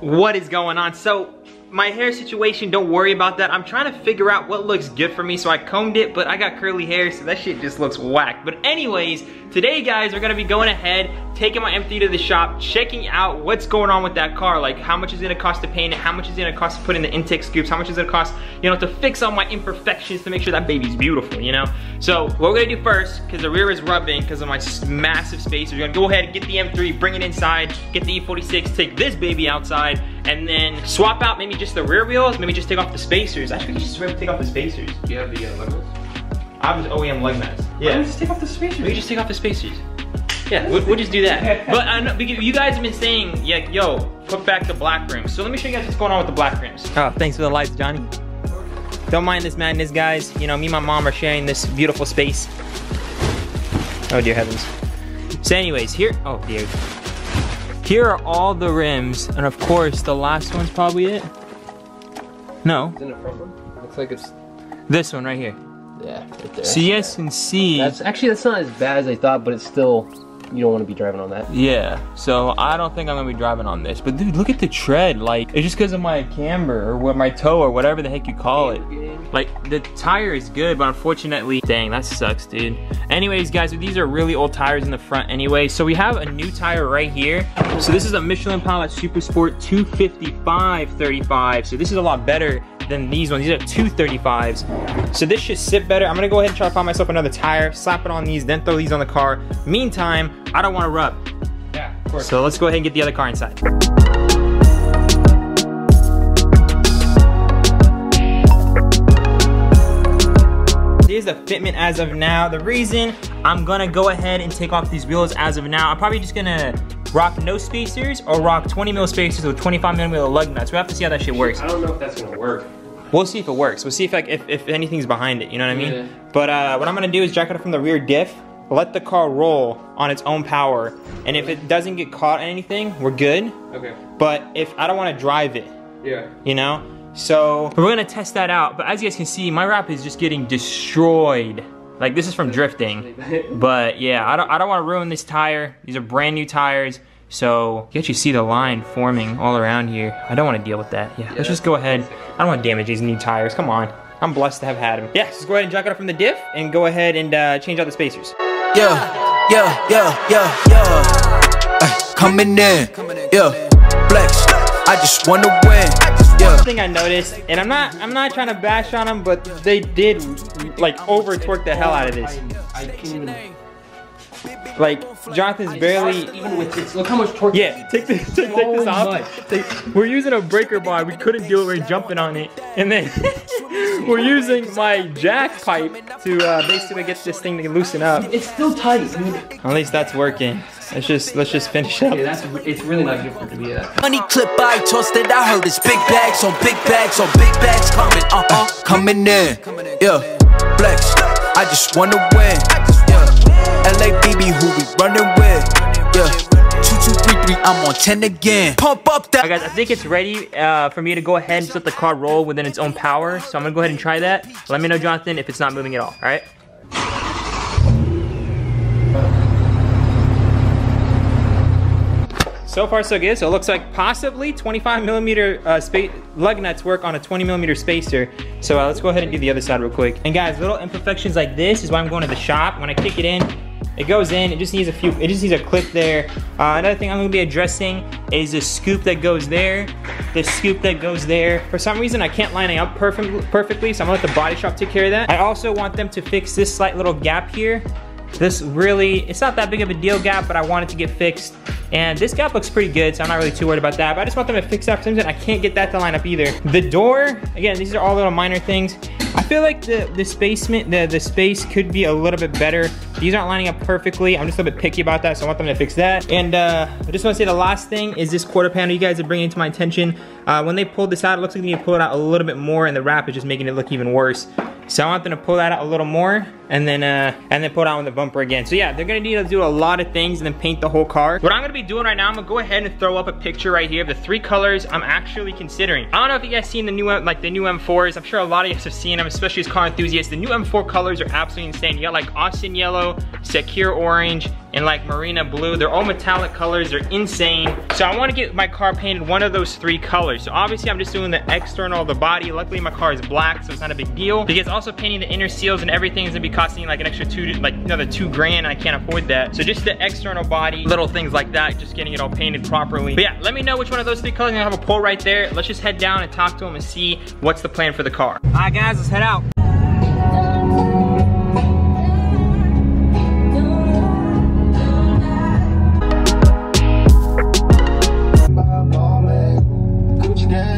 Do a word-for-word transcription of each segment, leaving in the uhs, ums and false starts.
What is going on? So my hair situation, don't worry about that. I'm trying to figure out what looks good for me, so I combed it, but I got curly hair, so that shit just looks whack. But anyways, today guys, we're gonna be going ahead, taking my M three to the shop, checking out what's going on with that car, like how much is it gonna cost to paint it, how much is it gonna cost to put in the intake scoops, how much is it gonna cost, you know, to fix all my imperfections to make sure that baby's beautiful, you know? So what we're gonna do first, because the rear is rubbing because of my massive space, we're gonna go ahead and get the M three, bring it inside, get the E forty-six, take this baby outside, and then swap out maybe just the rear wheels, maybe just take off the spacers. Actually, we just take off the spacers. Do you have the uh, lug nuts? I have the O E M lug nuts. Yeah. Let me just take off the spacers. We just take off the spacers. Yeah, we'll, we'll just do that. But I know, you guys have been saying, yeah, yo, put back the black rims. So let me show you guys what's going on with the black rims. Oh, thanks for the lights, Johnny. Don't mind this madness, guys. You know, me and my mom are sharing this beautiful space. Oh, dear heavens. So anyways, here, oh, dear. Here are all the rims, and of course, the last one's probably it. No. Isn't it front one? Looks like it's... This one right here. Yeah, right there. So you guys can see... That's, actually, that's not as bad as I thought, but it's still... You don't want to be driving on that. Yeah, so I don't think I'm going to be driving on this. But dude, look at the tread. Like, it's just because of my camber, or my toe, or whatever the heck you call it. Like, the tire is good, but unfortunately, dang, that sucks, dude. Anyways, guys, these are really old tires in the front anyway. So we have a new tire right here. So this is a Michelin Pilot Super Sport two fifty-five thirty-five. So this is a lot better than these ones. These are two thirty-fives. So this should sit better. I'm gonna go ahead and try to find myself another tire, slap it on these, then throw these on the car. Meantime, I don't wanna rub. Yeah, of course. So let's go ahead and get the other car inside. Here's the fitment as of now. The reason I'm gonna go ahead and take off these wheels as of now, I'm probably just gonna rock no spacers or rock twenty mil spacers with twenty-five millimeter lug nuts. We have to see how that shit works. I don't know if that's gonna work. We'll see if it works. We'll see if like if, if anything's behind it, you know what I mean? Yeah. But uh, what I'm gonna do is jack it up from the rear diff, let the car roll on its own power, and if it doesn't get caught in anything, we're good. Okay. But if I don't wanna drive it, yeah, you know? So we're gonna test that out. But as you guys can see, my wrap is just getting destroyed. Like, this is from drifting, but yeah, I don't, I don't want to ruin this tire. These are brand new tires, so you actually see the line forming all around here. I don't want to deal with that. Yeah, yeah, let's just go ahead. I don't want to damage these new tires. Come on, I'm blessed to have had them. Yeah, let's go ahead and jack it up from the diff and go ahead and uh, change out the spacers. Yeah, yeah, yeah, yeah, yeah. Uh, coming in, yeah. Flex, I just want to win. One thing I noticed, and I'm not I'm not trying to bash on them, but they did like over torque the hell out of this. Like, Jonathan's barely even with this. Look how much torque. Yeah, take this, take, take this off. Take, we're using a breaker bar. We couldn't do it. We were jumping on it, and then we're using my jack pipe to uh, basically get this thing to loosen up. It's still tight. At least that's working. Let's just let's just finish up. Yeah, that's it's really not different to be that. Money clip I tossed it. I heard it's big bags on big bags on big bags coming. Uh huh. Coming in. Yeah. Flex. I just wanna win. L A B B who we running with, yeah. two two three three, I'm on ten again. Pump up that. All right, guys, I think it's ready uh, for me to go ahead and let the car roll within its own power. So I'm gonna go ahead and try that. Let me know, Jonathan, if it's not moving at all. All right. So far, so good. So it looks like possibly twenty-five millimeter uh, space lug nuts work on a twenty millimeter spacer. So uh, let's go ahead and do the other side real quick. And guys, little imperfections like this is why I'm going to the shop. When I kick it in, it goes in, it just needs a few, it just needs a clip there. Uh, another thing I'm gonna be addressing is the scoop that goes there, the scoop that goes there. For some reason, I can't line it up perfect, perfectly, so I'm gonna let the body shop take care of that. I also want them to fix this slight little gap here. This really, it's not that big of a deal gap, but I want it to get fixed. And this gap looks pretty good, so I'm not really too worried about that, but I just want them to fix that for some reason. I can't get that to line up either. The door, again, these are all little minor things. I feel like the, the spacement, the, the space could be a little bit better. These aren't lining up perfectly. I'm just a little bit picky about that, so I want them to fix that. And uh, I just want to say the last thing is this quarter panel you guys are bringing to my attention. Uh, when they pulled this out, it looks like they need to pull it out a little bit more, and the wrap is just making it look even worse. So I want them to pull that out a little more, and then uh, and then pull it out on the bumper again. So yeah, they're gonna need to do a lot of things and then paint the whole car. What I'm gonna be doing right now, I'm gonna go ahead and throw up a picture right here of the three colors I'm actually considering. I don't know if you guys seen the new like the new M fours. I'm sure a lot of you guys have seen them, especially as car enthusiasts. The new M four colors are absolutely insane. You got like Austin Yellow, Sakhir Orange, and like Marina Blue. They're all metallic colors, they're insane. So I wanna get my car painted one of those three colors. So obviously I'm just doing the external, the body. Luckily my car is black, so it's not a big deal. Because also painting the inner seals and everything is gonna be costing like an extra two, like another two grand, and I can't afford that. So just the external body, little things like that, just getting it all painted properly. But yeah, let me know which one of those three colors. I'm gonna have a poll right there. Let's just head down and talk to them and see what's the plan for the car. All right guys, let's head out.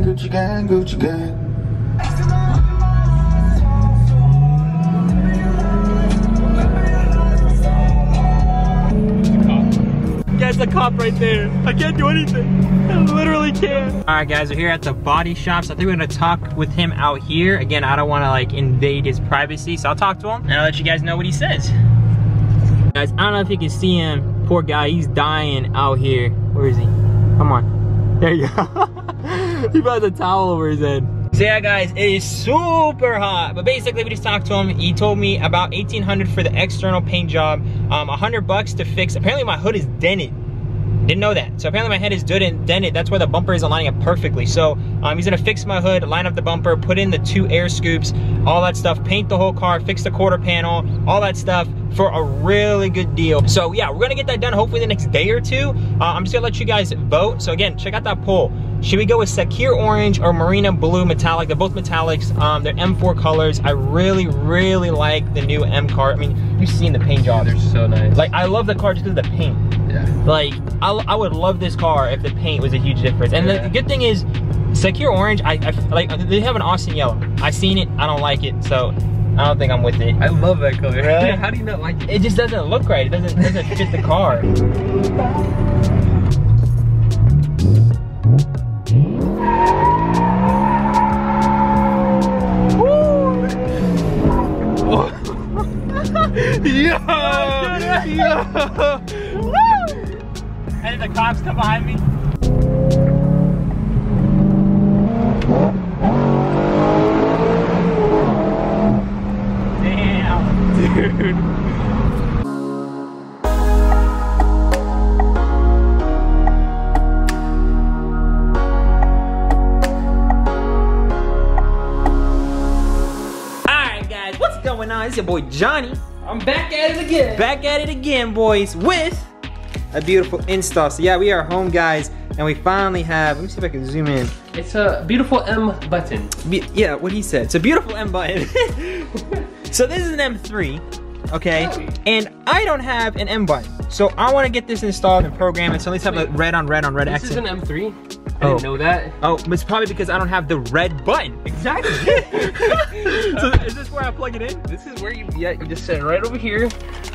Gucci gang, Gucci gang. Guys, the cop right there. I can't do anything. I literally can't. Alright guys, we're here at the body shop. So I think we're gonna talk with him out here. Again, I don't wanna like invade his privacy, so I'll talk to him and I'll let you guys know what he says. Guys, I don't know if you can see him. Poor guy, he's dying out here. Where is he? Come on. There you go. He has a towel over his head. So yeah guys, it is super hot. But basically we just talked to him. He told me about eighteen hundred for the external paint job. Um, one hundred bucks to fix. Apparently my hood is dented. Didn't know that. So apparently my head is dented. That's why the bumper isn't lining up perfectly. So um, he's gonna fix my hood, line up the bumper, put in the two air scoops, all that stuff, paint the whole car, fix the quarter panel, all that stuff, for a really good deal. So yeah, we're gonna get that done hopefully the next day or two. Uh, I'm just gonna let you guys vote. So again, check out that poll. Should we go with Sakhir Orange or Marina Blue Metallic? They're both metallics, um, they're M four colors. I really, really like the new M car. I mean, you've seen the paint jobs. They're so nice. Like, I love the car just because of the paint. Yeah. Like, I, I would love this car if the paint was a huge difference. And yeah. The good thing is, Sakhir Orange, I, I like. They have an Austin Yellow. I've seen it, I don't like it, so I don't think I'm with it. I love that color. Really? How do you not like it? It just doesn't look right. It doesn't, it doesn't fit the car. Yo! Yo! And did the cops come behind me? Damn. Dude. It's your boy Johnny. I'm back at it again. Back at it again, boys, with a beautiful install. So yeah, we are home, guys, and we finally have, let me see if I can zoom in. It's a beautiful M button. Be yeah, what he said. It's a beautiful M button. So this is an M three, okay? And I don't have an M button. So I want to get this installed and programmed, so at least have a red on red on red accent. This is an M three? I didn't know that. Oh, it's probably because I don't have the red button. Exactly. So is this where I plug it in? This is where you, yeah, you just sit right over here,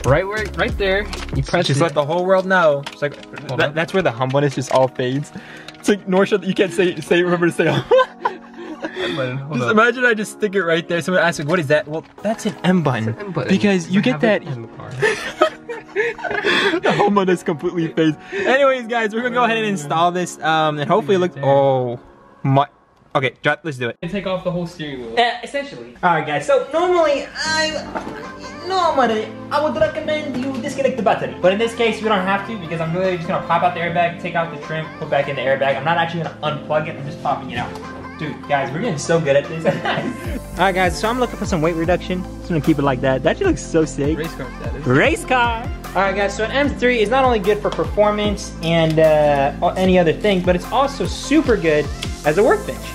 right where, right there. You press just it. Let the whole world know. It's like, that, that's where the humbleness just all fades. It's like, Norsha, you can't say, say, remember to say, just up. Imagine I just stick it right there. Someone asks, like, what is that? Well, that's an M button. An M button. Because you, you get that. The homeowner's completely phased. Anyways, guys, we're gonna go ahead and install this, um, and hopefully look. Oh my. Okay, let's do it. And take off the whole steering wheel. Uh, essentially. All right, guys. So normally I, normally I would recommend you disconnect the battery, but in this case we don't have to because I'm really just gonna pop out the airbag, take out the trim, put back in the airbag. I'm not actually gonna unplug it. I'm just popping it out. Dude, guys, we're getting so good at this. All right, guys. So I'm looking for some weight reduction. Just gonna keep it like that. That actually looks so sick. Race car status. Race car. All right, guys. So an M three is not only good for performance and uh, any other thing, but it's also super good as a workbench.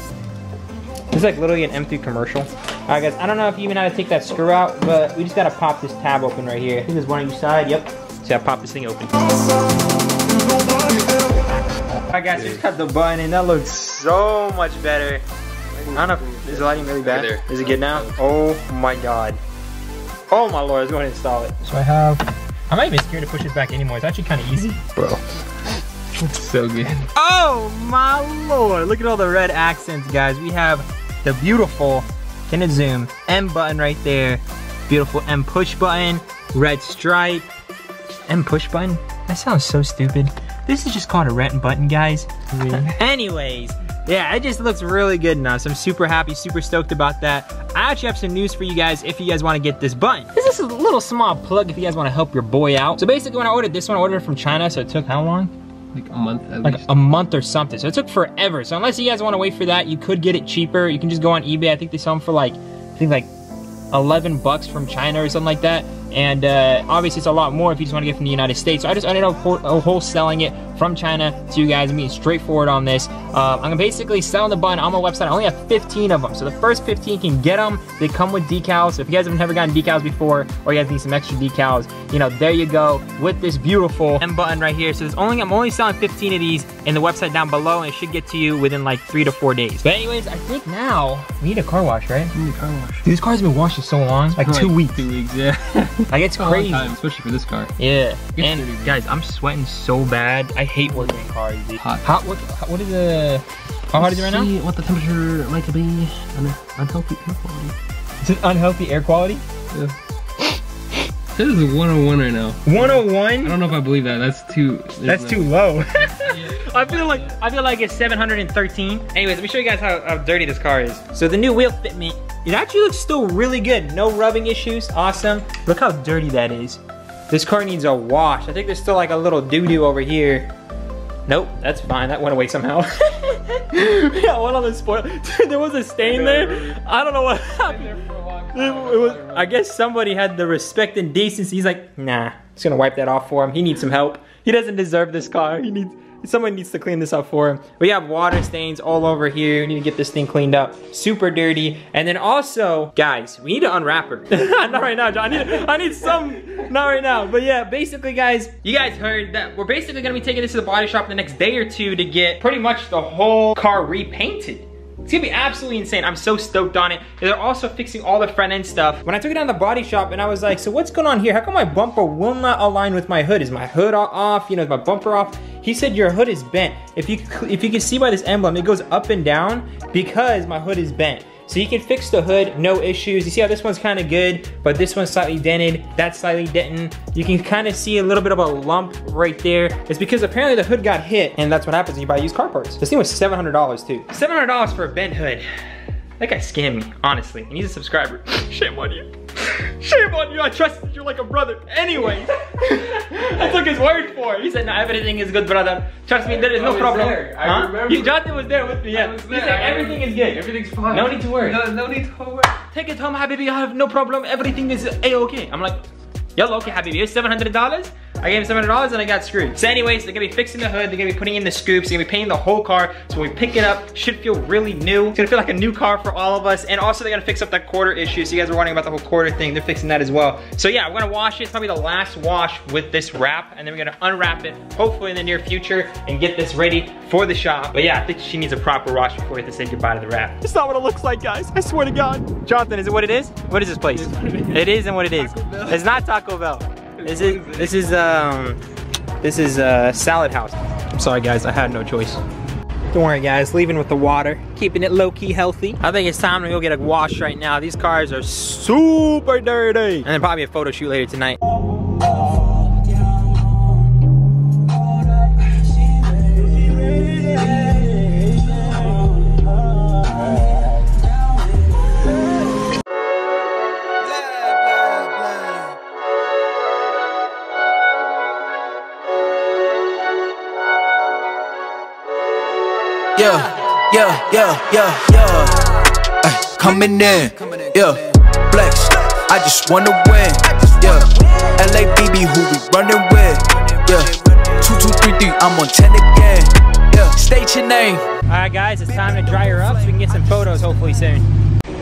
It's like literally an M three commercial. All right, guys. I don't know if you even know how to take that screw out, but we just gotta pop this tab open right here. I think there's one on each side. Yep. So I pop this thing open. All right, guys. So just cut the button, and that looks so much better. I don't know if, is the lighting really bad? Right, is it good now? Oh my god. Oh my lord, let's go ahead and install it. So I have, I'm not even scared to push this back anymore. It's actually kind of easy. Bro, it's so good. Oh my lord, look at all the red accents, guys. We have the beautiful, can it zoom, M button right there. Beautiful M push button, red stripe. M push button? That sounds so stupid. This is just called a red button, guys. Anyways. yeah, it just looks really good now. So I'm super happy, super stoked about that. I actually have some news for you guys if you guys want to get this button. This is a little small plug if you guys want to help your boy out. So basically when I ordered this one, I ordered it from China, so it took how long? Like a month at least. Like a month or something. So it took forever. So unless you guys want to wait for that, you could get it cheaper. You can just go on eBay. I think they sell them for like, I think like eleven bucks from China or something like that. And uh, obviously it's a lot more if you just want to get from the United States. So I just ended up wholesaling it from China to you guys. I'm being straightforward on this. Uh, I'm basically selling the button on my website. I only have fifteen of them. So the first fifteen can get them. They come with decals. So if you guys have never gotten decals before, or you guys need some extra decals, you know, there you go with this beautiful M button right here. So there's only, I'm only selling fifteen of these in the website down below, and it should get to you within like three to four days. But anyways, I think now we need a car wash, right? We need a car wash. Dude, this car's been washed for so long, like two like weeks. Two weeks, yeah. Like it's crazy. Time, especially for this car. Yeah. And guys, I'm sweating so bad. I hate working in cars. Hot. Hot, what, what is the, how hot is it right now? See what the temperature might be on an unhealthy air quality. Is it unhealthy air quality? Yeah. This is one oh one right now. one oh one? I don't know if I believe that. That's too. That's no. too low. I feel like I feel like it's seven hundred thirteen. Anyways, let me show you guys how, how dirty this car is. So the new wheel fit me. It actually looks still really good. No rubbing issues. Awesome. Look how dirty that is. This car needs a wash. I think there's still like a little doo-doo over here. Nope, that's fine. That went away somehow. Yeah, one on the spoil. Dude, there was a stain there. I don't know what happened. It was, I guess somebody had the respect and decency. He's like, nah, just gonna wipe that off for him. He needs some help. He doesn't deserve this car. He needs, someone needs to clean this up for him. We have water stains all over here. We need to get this thing cleaned up. Super dirty. And then also, guys, we need an unwrapper. Not right now, John. I need, I need some, not right now. But yeah, basically, guys, you guys heard that we're basically gonna be taking this to the body shop in the next day or two to get pretty much the whole car repainted. It's gonna be absolutely insane. I'm so stoked on it. And they're also fixing all the front end stuff. When I took it down to the body shop and I was like, so what's going on here? How come my bumper will not align with my hood? Is my hood off? You know, is my bumper off? He said, your hood is bent. If you, if you can see by this emblem, it goes up and down because my hood is bent. So you can fix the hood, no issues. You see how this one's kind of good, but this one's slightly dented, that's slightly dented. You can kind of see a little bit of a lump right there. It's because apparently the hood got hit, and that's what happens when you buy used car parts. This thing was seven hundred dollars too. seven hundred dollars for a bent hood. That guy scammed me, honestly, and he's a subscriber. Shame on you. Shame on you, I trusted you like a brother. Anyways, I took his word for it. He said, no, everything is good, brother. Trust me, there is I no problem. There. I huh? remember. He, Jonathan was there with me, yeah. He said, everything is good. Everything's fine. No need to worry. No, no need to worry. Take it home, Habibi, I have no problem. Everything is A-okay. I'm like, yellow, okay, Habibi, here's seven hundred dollars. I gave him seven hundred dollars and I got screwed. So anyways, they're gonna be fixing the hood, they're gonna be putting in the scoops, they're gonna be painting the whole car. So when we pick it up, should feel really new. It's gonna feel like a new car for all of us. And also they're gonna fix up that quarter issue. So you guys were wondering about the whole quarter thing, they're fixing that as well. So yeah, we're gonna wash it. It's probably the last wash with this wrap, and then we're gonna unwrap it, hopefully in the near future, and get this ready for the shop. But yeah, I think she needs a proper wash before we have to say goodbye to the wrap. It's not what it looks like, guys, I swear to God. Jonathan, is it what it is? What is this place? It is and what it is. It's not Taco Bell. This is, this is, um, this is uh, Salad House. I'm sorry guys, I had no choice. Don't worry guys, leaving with the water, keeping it low-key healthy. I think it's time to go get a wash right now. These cars are super dirty. And then probably a photo shoot later tonight. Yeah, yeah, yeah, yeah, yeah. Ay, coming in, yeah. Flex, I just wanna win, yeah. L A B B, who we running with, yeah. Two, two, three, three, I'm on ten again, yeah. State your name. All right, guys, it's time to dry her up so we can get some photos hopefully soon.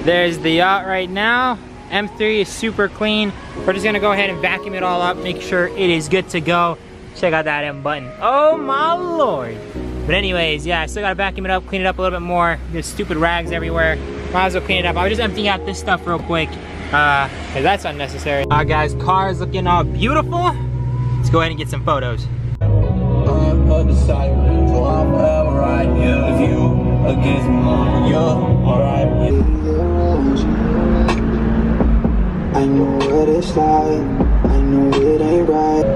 There's the yacht right now. M three is super clean. We're just gonna go ahead and vacuum it all up, make sure it is good to go. Check out that M button. Oh my Lord. But anyways, yeah, I still gotta vacuum it up, clean it up a little bit more. There's stupid rags everywhere. Might as well clean it up. I was just emptying out this stuff real quick, uh, cause that's unnecessary. All right, guys, car is looking all beautiful. Let's go ahead and get some photos. I know what it's like. I know it ain't right.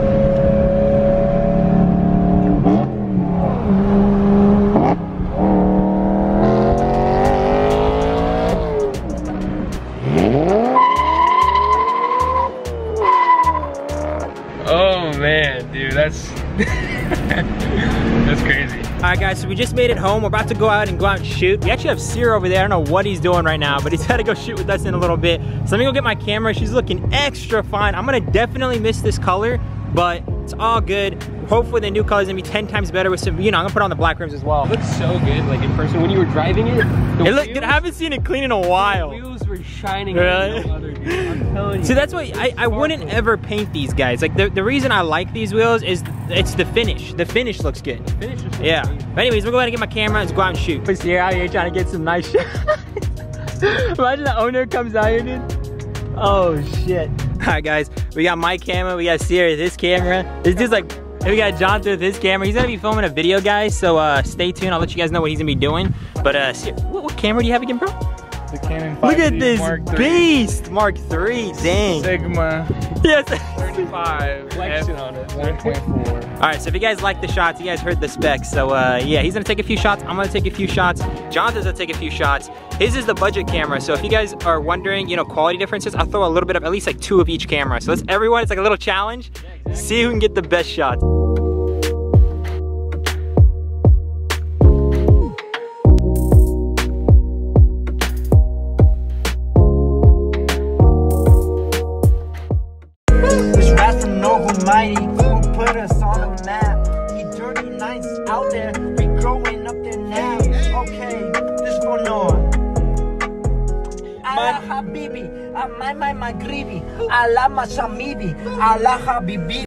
Alright guys, so we just made it home. We're about to go out and go out and shoot. We actually have Sakhir over there. I don't know what he's doing right now, but he's got to go shoot with us in a little bit. So let me go get my camera. She's looking extra fine. I'm gonna definitely miss this color, but it's all good. Hopefully the new color is gonna be ten times better with some, you know, I'm gonna put on the black rims as well. It looks so good, like in person. When you were driving it, it looked good. I haven't seen it clean in a while. The wheels were shining. Really? No other, dude. I'm telling you. See, that's why I, I wouldn't ever paint these guys. Like the, the reason I like these wheels is it's the finish. The finish looks good. The finish is yeah. Amazing. But anyways, we'll go ahead and get my camera. Let's go out and shoot. But you're out here trying to get some nice shit. Imagine the owner comes out here, dude. Oh shit. All right, guys. We got my camera. We got Sakhir, this camera. This dude's like. And we got Jonathan with his camera. He's gonna be filming a video, guys, so uh, stay tuned. I'll let you guys know what he's gonna be doing. But uh, what, what camera do you have again, bro? The Canon five D Mark three. Look at this Mark beast! Mark three, dang. Sigma. Yes. thirty-five. Flexion on it. one point four. All right, so if you guys like the shots, you guys heard the specs. So uh, yeah, he's gonna take a few shots. I'm gonna take a few shots. Jonathan's gonna take a few shots. His is the budget camera. So if you guys are wondering, you know, quality differences, I'll throw a little bit of at least like two of each camera. So let's everyone, it's like a little challenge. Yeah, exactly. See who can get the best shots. Habibi, my my my gribi, Allah Masamibi, Allah Habibi.